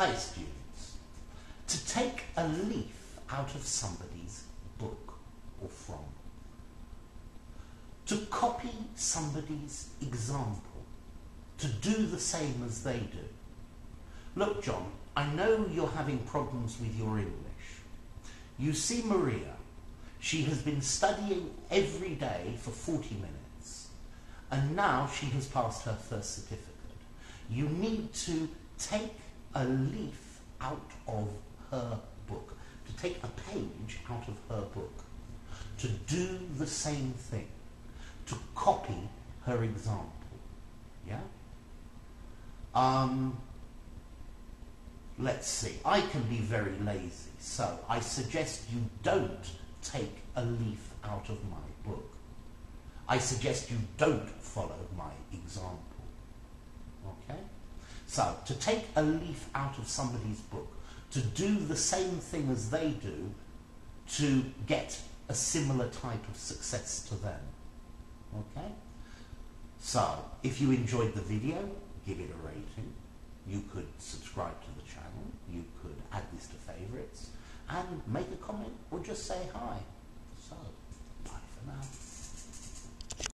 high students to take a leaf out of somebody's book or from, to copy somebody's example, to do the same as they do. Look, John, I know you're having problems with your English. You see Maria, she has been studying every day for 40 minutes, and now she has passed her first certificate. You need to take a leaf out of her book, to take a page out of her book, to do the same thing, to copy her example. Yeah? Let's see, I can be very lazy, so I suggest you don't take a leaf out of my book. I suggest you don't follow my example. Okay? So, to take a leaf out of somebody's book, to do the same thing as they do, to get a similar type of success to them. Okay? So, if you enjoyed the video, give it a rating. You could subscribe to the channel, you could add this to favorites, and make a comment or just say hi. So, bye for now.